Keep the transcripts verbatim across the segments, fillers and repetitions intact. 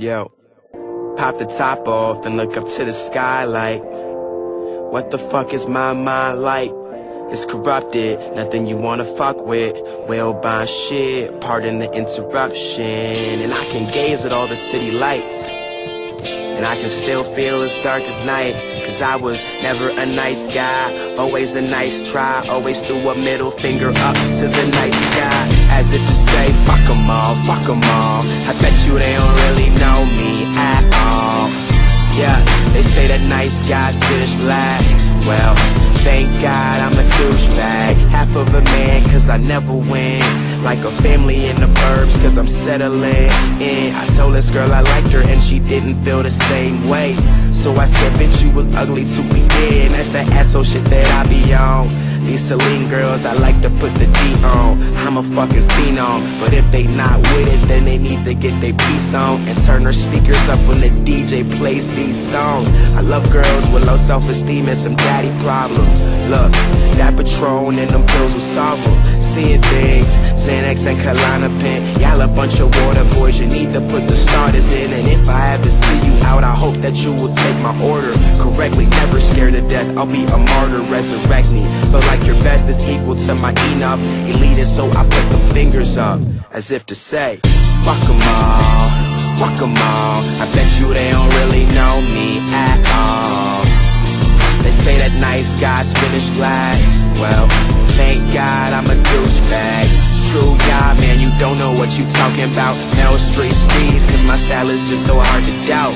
Yo, pop the top off and look up to the sky like, what the fuck is my mind like? It's corrupted, nothing you wanna fuck with. Well, by shit, pardon the interruption. And I can gaze at all the city lights, and I can still feel as dark as night. Cause I was never a nice guy, always a nice try, always threw a middle finger up to the night sky, as if to say, fuck them all, fuck them all. I bet you they don't really know me at all. Yeah, they say that nice guy shit is last. Well, thank God I'm a douchebag, half of a man, cause I never win. Like a family in the burbs, cause I'm settling in. I told this girl I liked her and she didn't feel the same way, so I said, bitch, you was ugly to begin. That's that asshole shit that I be on. These Celine girls, I like to put the D on. I'm a fucking phenom, but if they not with it, then they need to get their piece on and turn their speakers up when the D J plays these songs. I love girls with low self-esteem and some daddy problems. Look, that Patron and them pills will solve them. Seeing things, Xanax and Klonopin. Y'all a bunch of water boys, you need to put the starters in. And if I ever see you out, I hope that you will take my order correctly. Never scared to death, I'll be a martyr, resurrect me. But like your best is equal to my enough. Elite, so I put them fingers up, as if to say, fuck them all, fuck them all. I bet you they don't really know me at all. They say that nice guys finish last. Well, thank God I'm a douchebag. Screw y'all, man, you don't know what you talking about. Meryl Streep's steez, cause my style is just so hard to doubt.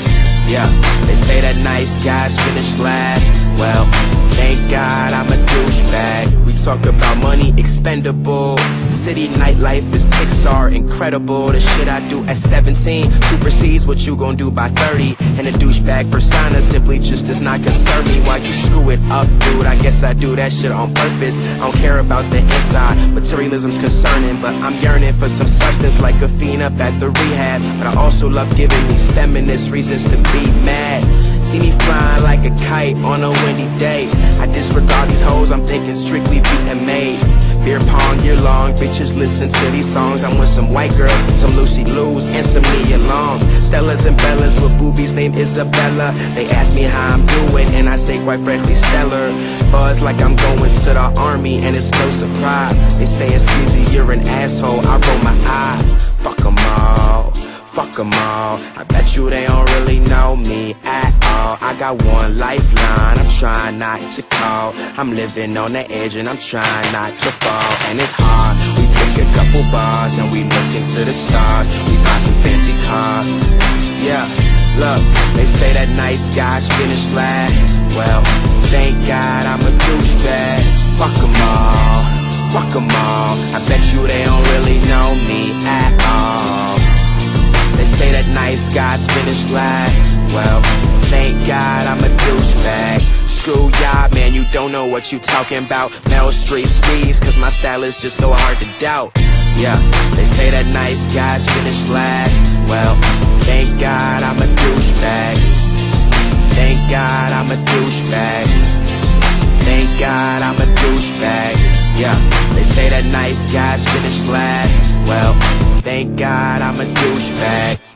Yeah, they say that nice guys finish last. Well, thank God I'm a douchebag. We talk about money expendable. City nightlife is Pixar, incredible. The shit I do at seventeen supersedes what you gon' do by thirty. And the douchebag persona simply just does not concern me. Why you screw it up, dude? I guess I do that shit on purpose. I don't care about the inside, materialism's concerning. But I'm yearning for some substance like a fiend up at the rehab. But I also love giving these feminist reasons to be mad. See me flying like a kite on a windy day. I disregard these hoes, I'm thinking strictly beating maids. Beer pong year long, bitches listen to these songs. I want some white girls, some Lucy Lou's, and some Nia Longs. Stellas and Bellas with boobies named Isabella. They ask me how I'm doing, and I say quite frankly stellar. Buzz like I'm going to the army, and it's no surprise. They say, excuse me, you're an asshole, I roll my eyes. Fuck them all, fuck them all. I bet you they don't really know me at all. I got one lifeline, I'm trying not to call. I'm living on the edge and I'm trying not to fall. And it's hard, we take a couple bars and we look into the stars. We buy some fancy cars, yeah. Look, they say that nice guys finish last. Well, thank God I'm a douchebag. Fuck them all, fuck them all. I bet you they don't really know me at all. They say that nice guys finish last. Well, thank God I'm a douchebag. Screw y'all, man, you don't know what you talking about. Meryl Streep's steez, cause my style is just so hard to doubt. Yeah, they say that nice guys finish last. Well, thank God I'm a douchebag. Thank God I'm a douchebag. Thank God I'm a douchebag. Yeah, they say that nice guys finish last. Well, thank God I'm a douchebag.